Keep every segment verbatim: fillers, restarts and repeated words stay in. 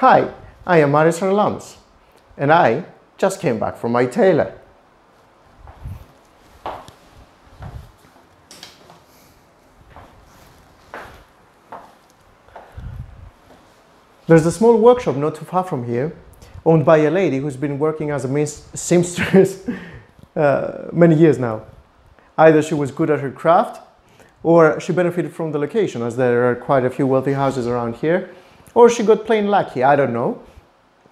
Hi, I am Marios Charalambous, and I just came back from my tailor. There's a small workshop not too far from here, owned by a lady who's been working as a seamstress uh, many years now. Either she was good at her craft, or she benefited from the location, as there are quite a few wealthy houses around here, or she got plain lucky, I don't know.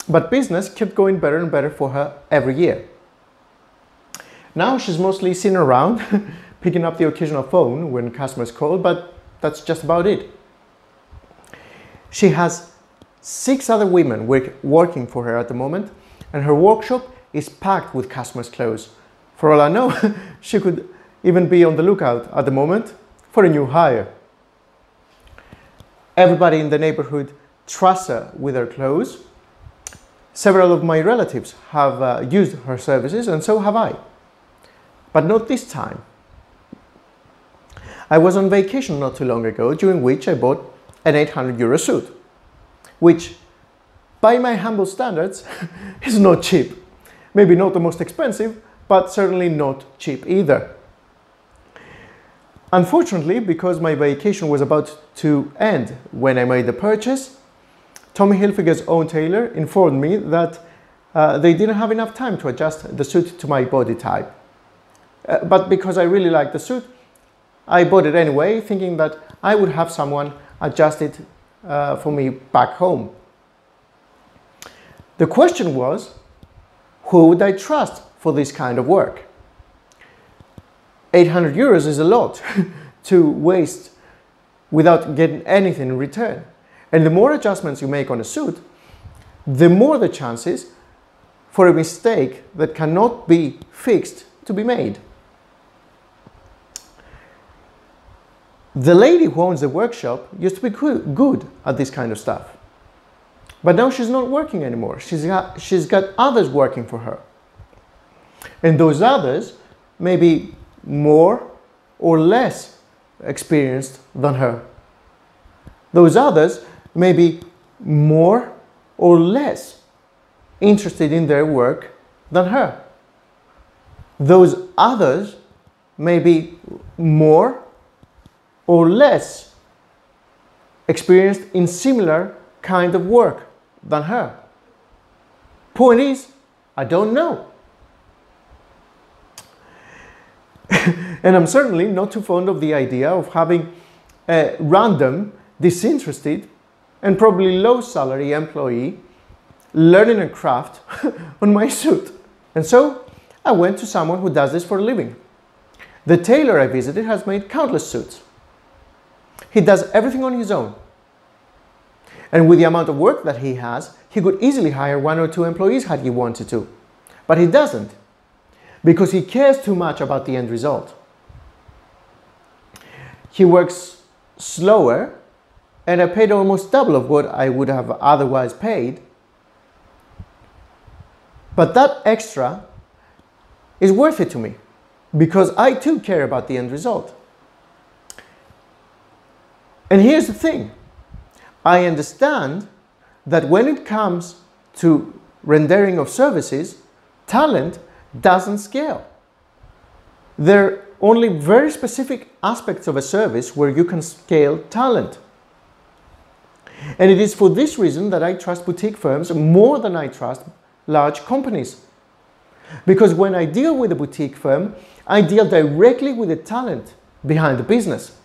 But business kept going better and better for her every year. Now she's mostly seen around, picking up the occasional phone when customers call, but that's just about it. She has six other women working for her at the moment, and her workshop is packed with customers' clothes. For all I know, she could even be on the lookout at the moment for a new hire. Everybody in the neighborhood trusts her with her clothes. Several of my relatives have uh, used her services, and so have I. But not this time. I was on vacation not too long ago, during which I bought an eight hundred euro suit, which, by my humble standards, is not cheap. Maybe not the most expensive, but certainly not cheap either. Unfortunately, because my vacation was about to end when I made the purchase, Tommy Hilfiger's own tailor informed me that uh, they didn't have enough time to adjust the suit to my body type. Uh, but because I really liked the suit, I bought it anyway, thinking that I would have someone adjust it uh, for me back home. The question was, who would I trust for this kind of work? eight hundred euros is a lot to waste without getting anything in return. And the more adjustments you make on a suit, the more the chances for a mistake that cannot be fixed to be made. The lady who owns the workshop used to be good at this kind of stuff. But now she's not working anymore. She's got, she's got others working for her. And those others may be more or less experienced than her. Those others may be more or less interested in their work than her. Those others may be more or less experienced in similar kind of work than her. Point is, I don't know. And I'm certainly not too fond of the idea of having a random, disinterested, and probably low salary employee learning a craft on my suit. And so I went to someone who does this for a living. The tailor I visited has made countless suits. He does everything on his own. And with the amount of work that he has, he could easily hire one or two employees had he wanted to. But he doesn't, because he cares too much about the end result. He works slower, and I paid almost double of what I would have otherwise paid. But that extra is worth it to me, because I too care about the end result. And here's the thing. I understand that when it comes to rendering of services, talent doesn't scale. There are only very specific aspects of a service where you can scale talent. And it is for this reason that I trust boutique firms more than I trust large companies. Because when I deal with a boutique firm, I deal directly with the talent behind the business.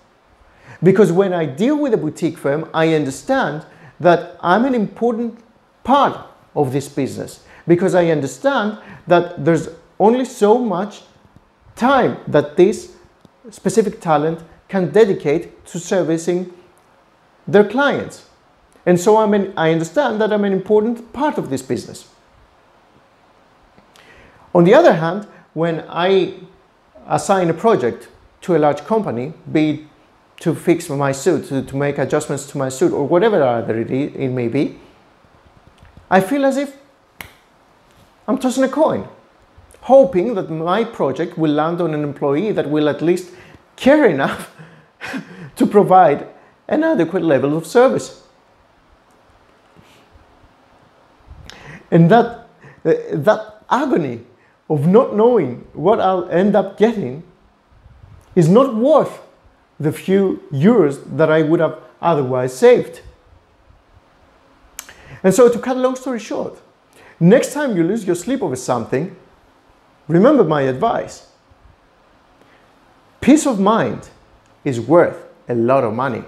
Because when I deal with a boutique firm, I understand that I'm an important part of this business. Because I understand that there's only so much time that this specific talent can dedicate to servicing their clients. And so I'm an, I understand that I'm an important part of this business. On the other hand, when I assign a project to a large company, be it to fix my suit, to, to make adjustments to my suit, or whatever other it, it may be, I feel as if I'm tossing a coin, hoping that my project will land on an employee that will at least care enough to provide an adequate level of service. And that, uh, that agony of not knowing what I'll end up getting is not worth the few euros that I would have otherwise saved. And so, to cut a long story short, next time you lose your sleep over something, remember my advice. Peace of mind is worth a lot of money.